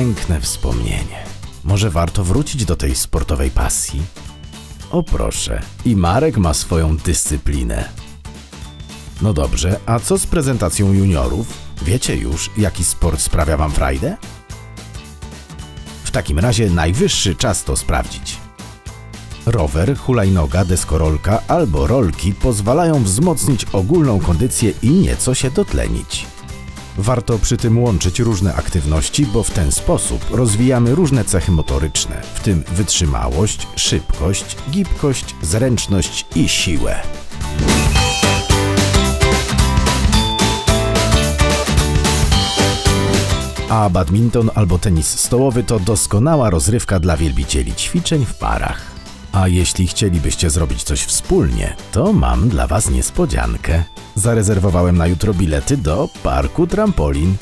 piękne wspomnienie. Może warto wrócić do tej sportowej pasji? O proszę, i Marek ma swoją dyscyplinę. No dobrze, a co z prezentacją juniorów? Wiecie już, jaki sport sprawia wam frajdę? W takim razie najwyższy czas to sprawdzić. Rower, hulajnoga, deskorolka albo rolki pozwalają wzmocnić ogólną kondycję i nieco się dotlenić. Warto przy tym łączyć różne aktywności, bo w ten sposób rozwijamy różne cechy motoryczne, w tym wytrzymałość, szybkość, gibkość, zręczność i siłę. A badminton albo tenis stołowy to doskonała rozrywka dla wielbicieli ćwiczeń w parach. A jeśli chcielibyście zrobić coś wspólnie, to mam dla was niespodziankę. Zarezerwowałem na jutro bilety do parku Trampolin.